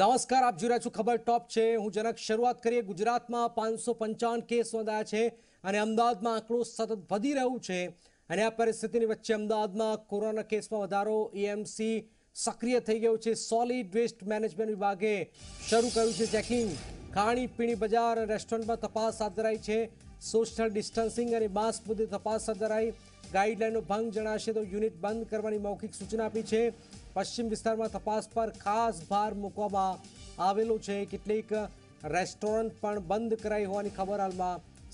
नमस्कार, आप जुड़े છો खबर टॉप છે। હું જનક શરૂઆત કરીએ। ગુજરાતમાં 555 કેસ નોંધાયા છે અને અમદાવાદમાં આંકડો સતત વધી રહ્યો છે અને આ પરિસ્થિતિની વચ્ચે અમદાવાદમાં કોરોના કેસમાં વધારો, એએમસી સક્રિય થઈ ગયું છે। સોલિડ વેસ્ટ મેનેજમેન્ટ વિભાગે શરૂ કર્યું છે ચેકિંગ। ખાણીપીણી બજાર રેસ્ટોરન્ટમાં તપાસ હાથ ધરાઈ છે। સોશિયલ ડિસ્ટન્સિંગ અને માસ્ક મુદ્દે તપાસ હાથ ધરાઈ। गाइडलाइन भंग जणाशे तो यूनिट बंद करने मौखिक सूचना आपी है। पश्चिम विस्तार में तपास पर खास भार मूकवामां आवेलो छे। केटलीक रेस्टोरंट पण बंद कराई होवानी खबर हालमां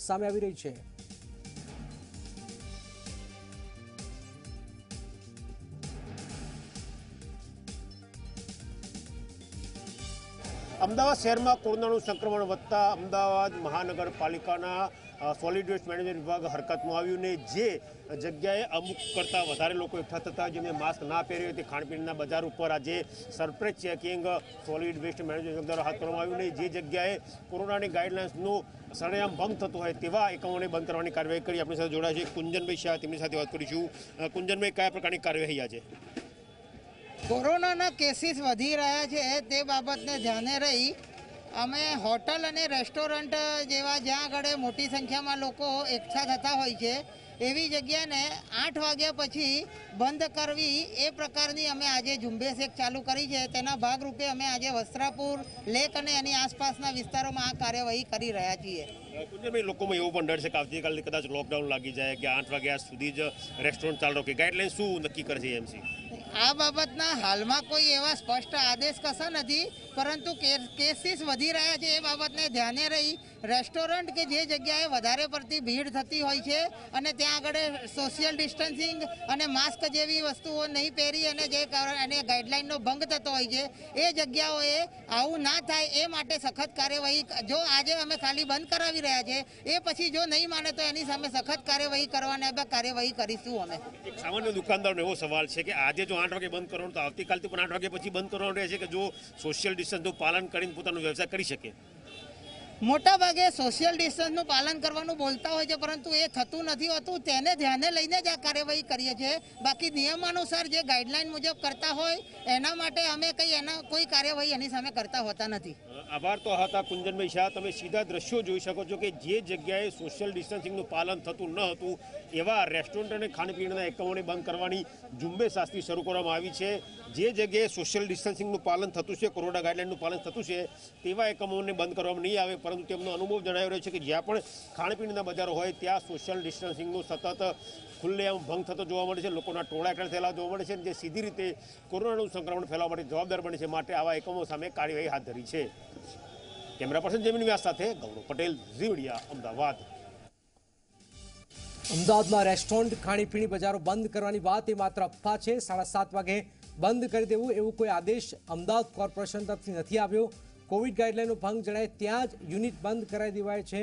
सामे आवी रही है। अमदावाद शहर में कोरोना संक्रमण वधता अमदावाद महानगरपालिकाना सॉलिड वेस्ट मैनेजमेंट विभाग हरकत में आव्युं ने जे जगह अमुक करता वधारे लोको एकठा थता जेमणे मास्क ना पहेर्या ते खाणपीणना बजार पर आज surprise checking solid waste management विभाग द्वारा हाथ धरवामां आव्युं ने जे जगह कोरोना गाइडलाइन्सनो सरयाम भंग थतो होय तेवा एकाओने बंद करवानी कार्यवाही करी। आपणी साथे जोडाया छे कुंजनभाई शाह, तेमनी साथे वात करीशुं। कुंजनभाई, क्या प्रकारनी कार्यवाही आज कोरोना केसीस वधी रह्या छे ते बाबतने ध्याने रही अमे होटल अने रेस्टोरंट जेवा ज्यां आगळ मोटी संख्यामां लोको एकठा थता होय छे एवी जग्याने 8 वाग्या पछी बंद करवी ए प्रकारनी अमे आजे झुंबेश एक चालू करी छे। तेना भागरूपे अमे आजे वस्त्रापुर लेक अने एनी आसपासना विस्तारोमां आ कार्यवाही करी रह्या छीए। कुंजनभाई, लोकोमां एवो पण डर छे के आवतीकाले कदाच लॉकडाउन लागी जाय के 8 वाग्या सुधी ज रेस्टोरंट चालू रखे। गाइडलाइन शुं नक्की करशे एमसी? आ बाबतना हालमां कोई एवा स्पष्ट आदेश कशा नथी, परंतु केसीस वधी रह्या छे ए बाबतने ध्याने रही रेस्टोरंट के जे जग्याए वधारे परती भीड़ थती होय छे अने त्यां आगळ सोशियल डिस्टन्सिंग अने मास्क जेवी वस्तुओ नहीं पहेरी अने जे कारणे गाइडलाइननो भंग थतो होय छे ए जग्याओए आवुं ना थाय ए माटे सखत कार्यवाही जो आज अमे खाली बंद करावी रह्या छे ए पछी जो नहीं माने तो एनी सामे सखत कार्यवाही करवाने बा कार्यवाही करीशुं। अमे एक सामान्य दुकानदारनो एवो सवाल छे के आज जो 8 वागे बंद करवानुं तो आवतीकालथी पण 8 वागे पछी बंद करवानुं रहेशे के जो सोशियल डिस्टन्सनुं पालन करीने पोतानो व्यवसाय करी शके। मोटा भागे सोशियल डिस्टन्सनुं पालन करवानुं बोलता होय छे, परंतु ए थतुं नथी होतुं। तेने ध्याने लईने ज आ कार्यवाही करीए छे। बाकी नियमानुसार जे गाइडलाइन मुजब करता होय एना माटे अमे कई एना कोई कार्यवाही एनी सामे करता होता नथी। आभार। तो हता कुंजनभाई शाह। तमे सीधा दृश्यो जोई शको छो के जे जग्याए सोशियल डिस्टन्सिंगनुं पालन थतुं न हतुं एवा रेस्टोरंट अने खाणपीणाना एकमोने बंद करवानी झुंबेश आजथी शरू करवामां आवी छे। जे जग्याए सोशियल डिस्टन्सिंगनुं पालन थतुं छे, कोरोना गाइडलाइननुं पालन थतुं छे तेवा एकमोने बंद करवामां नहीं आवे। परंतु तेमनो अनुभव जणावी रह्यो छे के ज्यां पण खाणपीणाना बजारो होय त्यां सोशियल डिस्टन्सिंगनो सतत खुल्लेआम भंग थतो जोवा मळे छे। लोकोना टोळा एकठा थयेला जोवा मळे छे जे सीधी रीते कोरोनानुं संक्रमण फैलाववा माटे जवाबदार बने छे, माटे आवा एकमो सामे कार्यवाही हाथ धरी छे। कैमरा पर्सन जमीन व्यास साथे गौरव पटेल, झी मीडिया, अमदावाद। अमदावादमां रेस्टोरंट खाणीपीणी बजारो बंद करवानी वात ए मात्र अफवा छे। 7:30 वागे बंद करी देवुं एवो कोई आदेश अमदावाद कोर्पोरेशन तरफथी नथी आव्यो। कोविड गाइडलाइनों भंग जणाय त्यां ज यूनिट बंद कराई देवाय छे।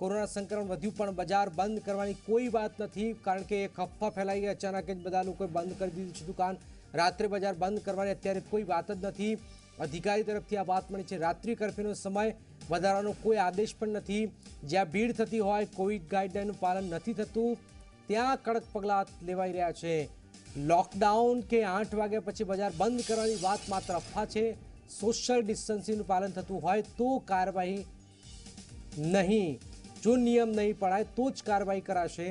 कोरोना संक्रमण वध्युं पण बजार बंद करवानी कोई बात नथी, कारण के एक अफवा फैलाई गई। अचानक ज बधा लोकोए बंद करी दीधी छे दुकान। रात्रे बजार बंद करवानी अत्यारे कोई बात ज नथी। अधिकारी तरफथी आ वात मळी छे। रात्रि कर्फ्यूनो समय वधारानो कोई आदेश पण नथी। ज्यां भीड़ थती होय, कोविड गाइडलाइननुं पालन नथी थतुं त्यां कड़क पगला लेवाई रह्या छे। लॉकडाउन के 8 वाग्या पछी बजार बंद करवानी वात मात्र अफवा छे। सोशल डिस्टन्सिंग पालन थतुं होय तो कार्यवाही नहीं, जो नियम नहीं पड़ाय तो ज कार्यवाही कराशे।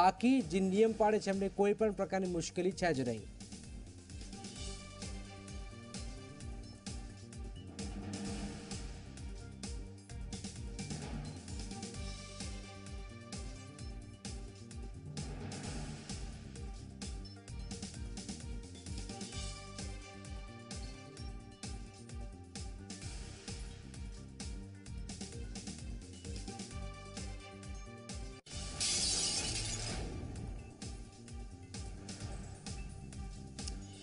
बाकी जे नियम पाड़े छे एमने कोई पण प्रकारनी मुश्केली छे ज नहीं।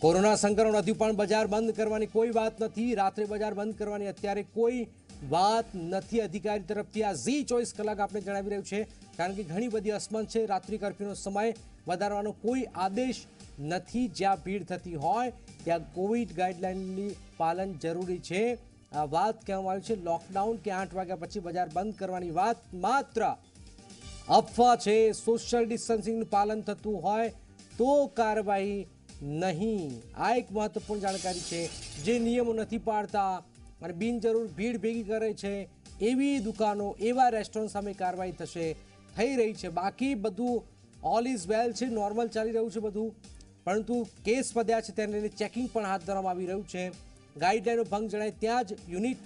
कोरोना संक्रमण वधु पण बजार बंद करवानी कोई बात नहीं, रात्रे बजार बंद करवानी अत्यारे कोई बात नहीं। अधिकारी तरफथी आ जी 24 कलाक आपने जणावी रह्युं छे, कारण के घणी बधी असमंत छे। रात्रि कर्फ्यूनो समय वधारवानो कोई आदेश नहीं। ज्यां भीड़ थती होय त्यां कोविड गाइडलाइननी पालन जरूरी छे। आ वात कहेवाय छे। लॉकडाउन के 8 वाग्या पछी बजार बंद करवानी वात मात्र अफवा छे। सोशल डिस्टन्सिंगनुं पालन थतुं होय तो कार्यवाही नहीं। आ एक महत्वपूर्ण जानकारी है। जे नियमों नहीं पाड़ता माने बिनजरूर भीड़ भेगी करे छे एवी दुकानों एवा रेस्टोरंट सामे कार्यवाही थशे थई रही है। बाकी बधु ऑल इज वेल छे, नॉर्मल चाली रह्युं छे बधुं, परंतु केस वध्या छे तेने लईने चेकिंग पण हाथ धरवामां आवी रह्युं छे। गाइडलाइनों भंग जणाय त्यां ज यूनिट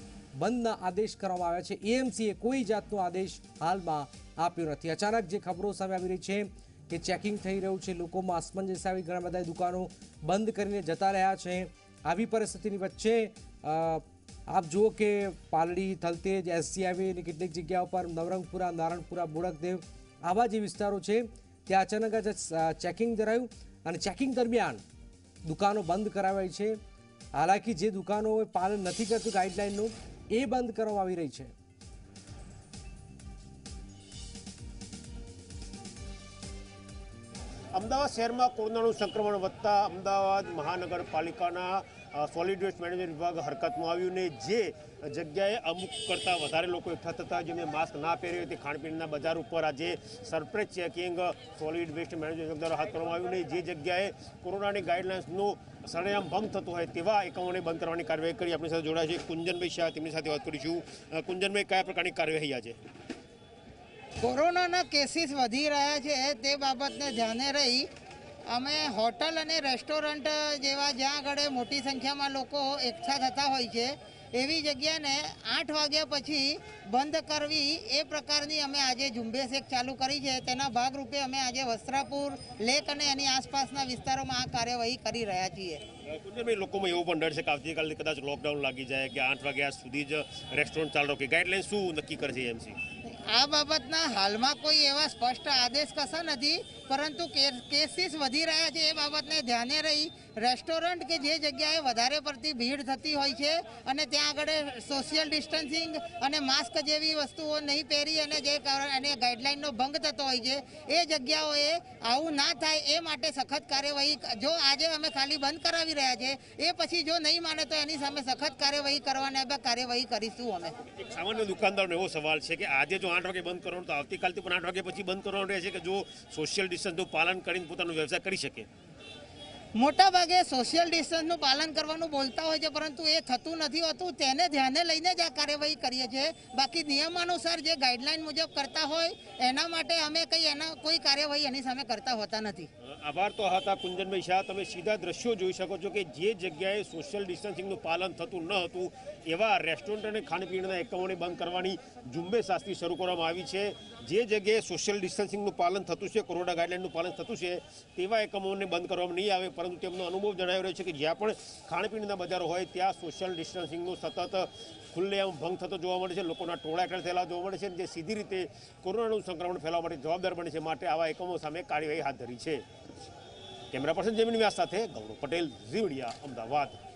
बंधना आदेश करवामां आव्या छे। एएमसीए कोई जातनो आदेश हालमां आप्यो नथी। अचानक जे खबरो सामे आवी रही छे कि चेकिंग थई रह्युं छे, लोकोमां असमंजस आवी घणा बधा दुकानों बंध करीने जता रह्या छे। आवी परिस्थितिनी वच्चे आप जुओ कि पालड़ी, थलतेज, एसजीआईवी ने केटलीक जग्याओ पर नवरंगपुरा, नारायणपुरा, बोड़कदेव आवा जे विस्तारों छे त्यां अचानक ज चेकिंग धरायुं अने चेकिंग दरमियान दुकानों बंद करावाई छे। हालांकि जे दुकानों पालन नहीं करती गाइडलाइनों ए बंद करवामां आवी रही है। अमदावाद शहर में कोरोना संक्रमण वधता अमदावाद महानगरपालिकाना सॉलिड वेस्ट मैनेजमेंट विभाग हरकत में आव्युं ने जे जग्याए अमुक करता वधारे लोको एकठा थता जेमणे मास्क ना पहेर्यो ते खाणपीणना बजार पर आज surprise checking solid waste management विभाग द्वारा हाथ धरवामां आव्युं ने जे जग्याए कोरोनानी गाइडलाइन्सनो सरयाम भंग थतो होय तेवा एकमोने बंद करवानी कार्यवाही करी। आपणी साथे जोडाया छे कुंजनभाई शाह, तेमनी साथे वात करीशुं। कुंजनभाई, क्या प्रकारनी कार्यवाही आज कोरोना केसीस वधी रह्या छे ते बाबतने ध्याने रही अमे होटल अने रेस्टोरंट जेवा ज्यां आगळे मोटी संख्यामां लोको एकठा थता होय छे एवी जग्याने 8 वाग्या पछी बंध करवी ए प्रकारनी अमे आजे झुंबेश एक चालू करी छे। तेना भागरूपे अमे आजे वस्त्रापुर लेक अने एनी आसपासना विस्तारोमां आ कार्यवाही करी रह्या छीए। कुंजनभाई, लोकोमां एवो पण डर छे के आवतीकाले कदाच लॉकडाउन लागी जाय के 8 वाग्या सुधी ज रेस्टोरंट चालू रखे, गाइडलाइन शुं नक्की करे छे एएमसी? आ बाबतना हालमां कोई एवा स्पष्ट आदेश कशा नहीं, परंतु केसीस वधी रह्या छे ए बाबतने ध्याने रही रेस्टोरंट के जे जग्याए वधारे परती भीड़ थती होय छे अने त्यां आगळ सोशियल डिस्टन्सिंग अने मास्क जेवी वस्तुओ नहीं पहेरी अने जे कारणे गाइडलाइननो भंग थतो होय छे ए जग्याओए आवुं ना थाय ए माटे सखत कार्यवाही जो आजे अमे खाली बंद करावी रह्या छे ए पछी जो नहीं माने तो एनी सामे सखत कार्यवाही करवाने बा कार्यवाही करीशुं। अमे एक सामान्य दुकानदारनो एवो सवाल छे के आजे जो 8 वागे बंद करो तो आवतीकालथी पण 8 वागे पछी बंद करवानुं रहे छे के जो सोशियल डिस्टन्सनुं पालन करीने पोतानो व्यवसाय करी शके। मोटा भागे सोशियल डिस्टन्सनुं पालन करवानुं बोलता होय छे, परंतु ए थतुं नथी होतुं। तेने ध्याने लईने ज आ कार्यवाही करीए छे। बाकी नियमानुसार जे गाइडलाइन मुजब करता होय एना माटे अमे कई एना कोई कार्यवाही एनी सामे करता होता नथी। आभार। तो हता कुंजनभाई शाह, तमे सीधा दृश्यो जोई शको छो के जे जग्याए सोशियल डिस्टन्सिंगनुं पालन थतुं न हतुं एवा रेस्टोरंट अने खाणपीणाना एकमोने बंद करवानी झुंबेश आजथी शरू करवामां आवी छे। जे जग्याए सोशियल डिस्टन्सिंगनुं पालन थतुं छे, कोरोना गाइडलाइननुं पालन थतुं छे तेवा एकमोने बंद करवामां नहीं आवे, परंतु तेमनो अनुभव जणावी रह्यो छे के ज्यां पण खाणपीणाना बजारो होय त्यां सोशियल डिस्टन्सिंगनो सतत खुल्लेआम भंग थतो जोवा मळे छे। लोकोना टोळा एकठा थेला जोवा मळे छे, जे सीधी रीते कोरोनानुं संक्रमण फैलाववा माटे जवाबदार बने छे, माटे आवा एकमो सामे कार्यवाही हाथ धरी छे। कैमरा पर्सन जेमिनी व्यास साथे गौरव पटेल, झी मीडिया, अमदावाद।